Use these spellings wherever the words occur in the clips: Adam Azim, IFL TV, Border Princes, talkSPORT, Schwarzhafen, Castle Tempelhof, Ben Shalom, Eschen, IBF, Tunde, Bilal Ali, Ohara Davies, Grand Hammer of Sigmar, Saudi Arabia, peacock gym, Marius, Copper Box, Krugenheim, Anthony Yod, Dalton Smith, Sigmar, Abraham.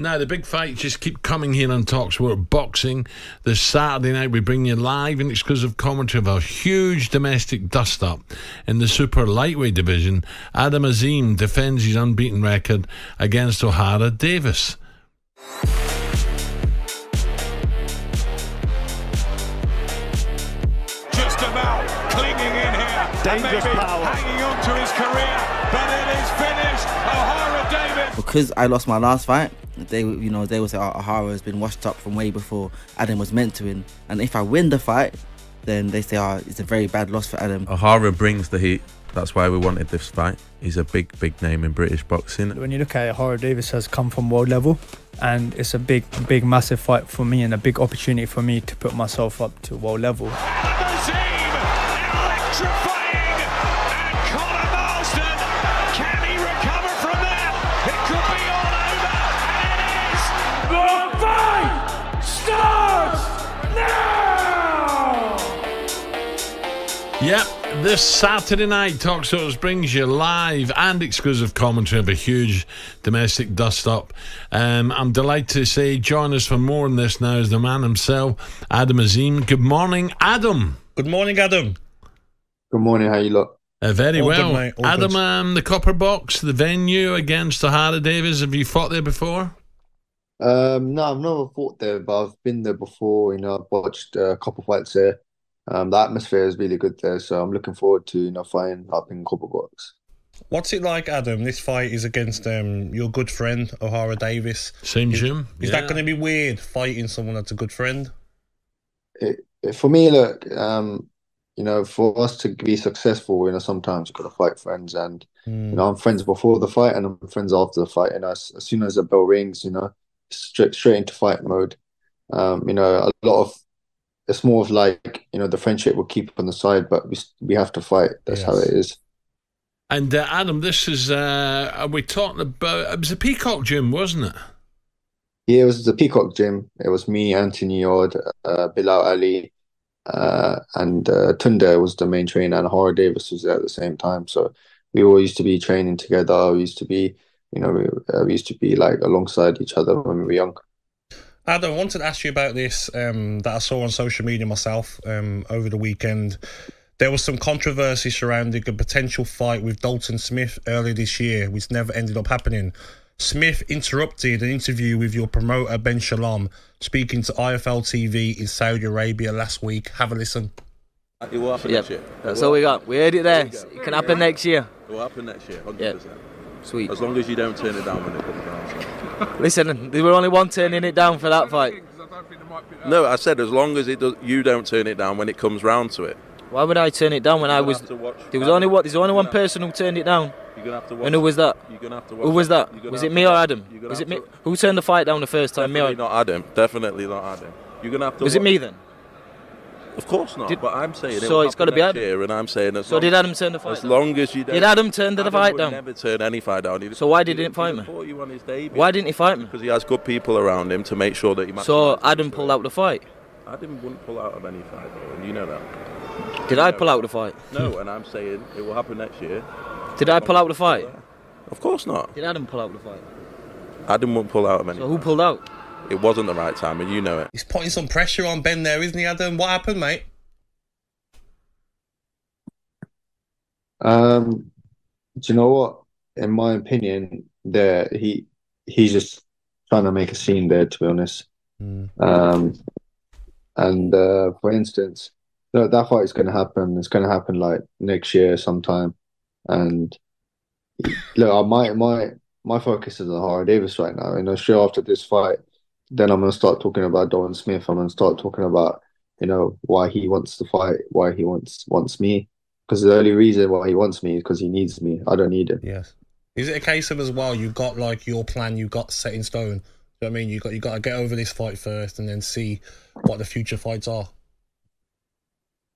Now, the big fights just keep coming here on talkSPORT. Boxing, this Saturday night we bring you live and exclusive commentary of a huge domestic dust-up in the super lightweight division. Adam Azim defends his unbeaten record against Ohara Davies. Just about clinging in here. Dangerous power. Hanging on to his career, but it is finished. Ohara Davies. Because I lost my last fight, they will say, oh, Ohara has been washed up from way before Adam was meant to win. And if I win the fight, then they say, oh, it's a very bad loss for Adam. Ohara brings the heat. That's why we wanted this fight. He's a big, big name in British boxing. When you look at it, Ohara Davies has come from world level, and it's a big, big, massive fight for me and a big opportunity for me to put myself up to world level. Yep, this Saturday night, talkSPORT brings you live and exclusive commentary of a huge domestic dust-up. I'm delighted to say, join us for more on this now is the man himself, Adam Azim. Good morning, Adam. Good morning, Adam. Good morning, how you lot? Very well. Adam, the Copper Box, the venue against Ohara Davies, have you fought there before? No, I've never fought there, but I've been there before. You know, I've watched a couple of fights there. The atmosphere is really good there, so I'm looking forward to fighting up in Copper Box. What's it like, Adam? This fight is against your good friend Ohara Davies. Same gym. Is that going to be weird, fighting someone that's a good friend? For me, look, for us to be successful, sometimes you've got to fight friends, and I'm friends before the fight and I'm friends after the fight, and as soon as the bell rings, straight into fight mode. It's more of like, the friendship will keep on the side, but we have to fight. That's how it is. And Adam, this is, we talking about, it was the Peacock Gym, wasn't it? Yeah, it was the Peacock Gym. It was me, Anthony Yod, Bilal Ali, and Tunde was the main trainer, and Ohara Davies was there at the same time. So we all used to be training together. We used to be, we used to be like alongside each other when we were young. Adam, I wanted to ask you about this that I saw on social media myself over the weekend. There was some controversy surrounding a potential fight with Dalton Smith earlier this year, which never ended up happening. Smith interrupted an interview with your promoter, Ben Shalom, speaking to IFL TV in Saudi Arabia last week. Have a listen. It will happen next year. That's all we got. We heard it there. It can happen next year. It will happen next year, 100%. Yep. Sweet. As long as you don't turn it down when it comes down. So. Listen, there were only one turning it down for that fight. No, I said as long as it does, you don't turn it down when it comes round to it. Why would I turn it down when I was? There's only one person who turned it down. You're gonna have to watch. And who was that? You're gonna have to watch. Who was that? Was it me or Adam? Was it me? Who turned the fight down the first time? Me or Adam? Not Adam. Definitely not Adam. You're gonna have to. Was it me then? Of course not. But I'm saying so. It's got to be Adam. Here, and I'm saying as so. Did Adam turn the fight? As long as you don't. Did Adam turn the fight down? Never turn any fight down. He so why didn't he fight me? Why didn't he fight me? Because he has good people around him to make sure that he. So Adam pulled out the fight. Adam wouldn't pull out of any fight, though, and you know that. Did I pull out the fight? No, and I'm saying it will happen next year. Did I pull out the fight? Of course not. Did Adam pull out the fight? Adam wouldn't pull out of any. So who pulled out? It wasn't the right time, and you know it. He's putting some pressure on Ben there, isn't he, Adam? What happened, mate? Do you know what? In my opinion, there he's just trying to make a scene there, to be honest. For instance, that fight is going to happen. It's going to happen like next year sometime. And look, my focus is on Ohara Davies right now. Sure, after this fight, then I'm going to start talking about Dalton Smith. I'm going to start talking about, why he wants to fight, why he wants me. Because the only reason why he wants me is because he needs me. I don't need him. Yes. Is it a case of as well, you've got like your plan, you've got set in stone? You know what I mean? You've got to get over this fight first and then see what the future fights are.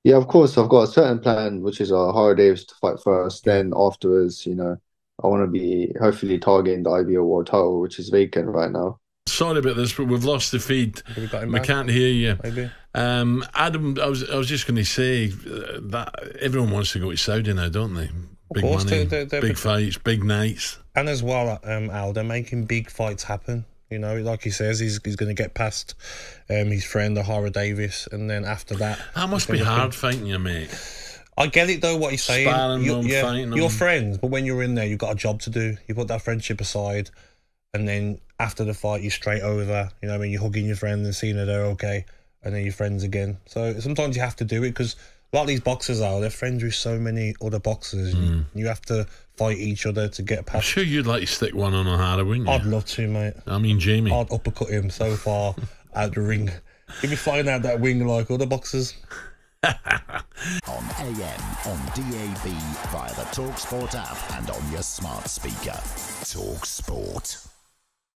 Yeah, of course. I've got a certain plan, which is Ohara Davies to fight first. Then afterwards, I want to be hopefully targeting the IBF world title, which is vacant right now. Sorry about this, but we've lost the feed. We can't hear you. Maybe. Adam, I was just going to say that everyone wants to go to Saudi now, don't they? Big money, big fights, big nights. And as well, Al, they're making big fights happen. You know, like he says, he's going to get past his friend Ohara Davies, and then after that, that must be hard fighting you, mate. I get it though, what he's saying. Sparring them, fighting them. You're friends, but when you're in there, you've got a job to do. You put that friendship aside, and then after the fight, you're straight over. You know what I mean? You're hugging your friend and seeing that they're okay, and then you're friends again. So sometimes you have to do it, because a lot of these boxers are, they're friends with so many other boxers. Mm. You have to fight each other to get past. I'm sure you'd like to stick one on Ohara, wouldn't you? I'd love to, mate. I mean, Jamie. I'd uppercut him so far out the ring. He'd be flying out that wing like other boxers. On AM, on DAB, via the talkSPORT app, and on your smart speaker. talkSPORT.